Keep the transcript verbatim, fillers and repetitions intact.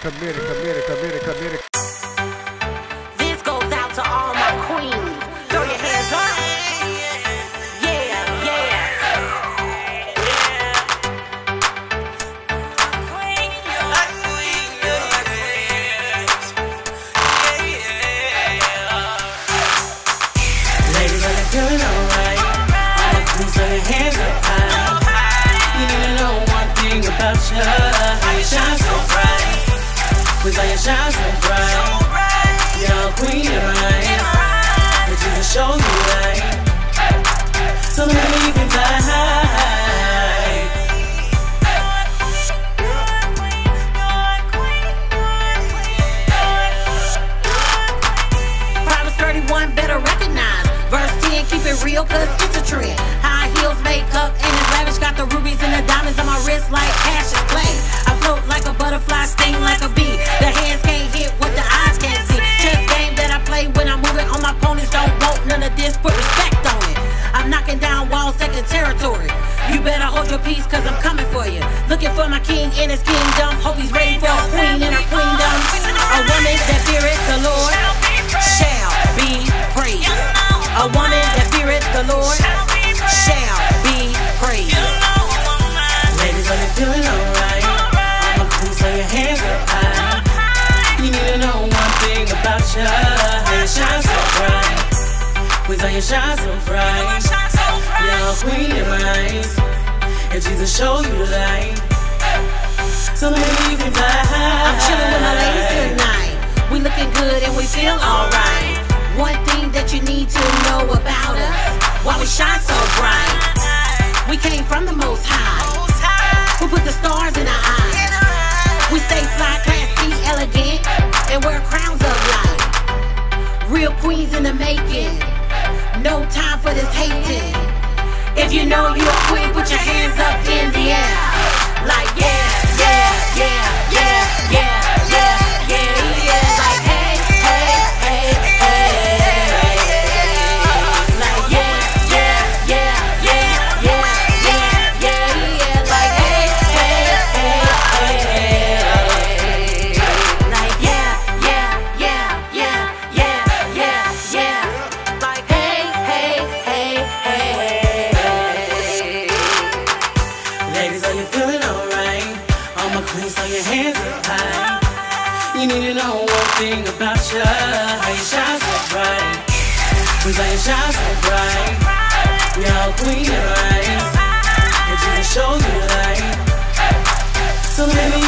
Committed, committed, committed, committed. This goes out to all my queens. Throw your hands up. Yeah, yeah. Yeah. Ladies, are you feeling alright? All the queens, throw your hands up high. You need to know one thing about you. How you shine so bright. Cause all your shine so bright, so bright. You're a queen, you're right. But you can show you right. So maybe you can fly high. Proverbs thirty-one, better recognize. Verse ten, keep it real cause it's a trend. High heels, makeup, and it's lavish. Got the rubies and the diamonds on my wrist like ashes play. I float like a butterfly, sting like a bee. The hands can't hit what the eyes can't see. Chess game that I play when I'm moving on my ponies. Don't want none of this, put respect on it. I'm knocking down walls, taking territory. You better hold your peace cause I'm coming for you. Looking for my king in his kingdom. Hope he's ready for a queen in her queendom. A woman that feareth the Lord shall be praised. A woman that feareth the Lord shall be praised. Ladies, are you feeling alright? All my queens, throw your hands up high. You need to know one thing about you. How you shine so bright. With how you shine so bright. You're a queen in my eyes. And Jesus show you the light. So maybe you can fly high. I'm chilling with my ladies tonight. We looking good and we feel alright. One thing that you need to know about us, why we shine so bright. We came from the Most High, who put the stars in our eyes. We stay fly, classy, elegant, and wear crowns of light. Real queens in the making, no time for this hating. If you know you're a queen, put your hands up in the air. Like yeah, yeah, yeah, yeah, yeah, yeah, yeah, yeah. Like hey, hey, hey, hey. Shine so bright, you're a queen, you're right. And you can show you light. So let me.